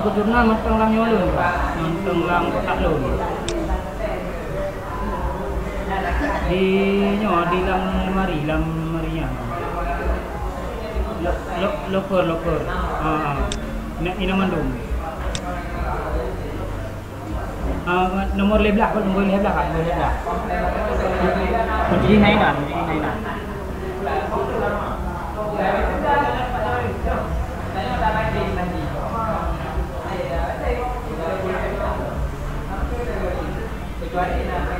Kejutnya tenggelam nyolong, tenggelam tak lom. Di nyoh di lam mari yang, loper, ini mandum. Nomor leblah. Begini naik lah. Gracias.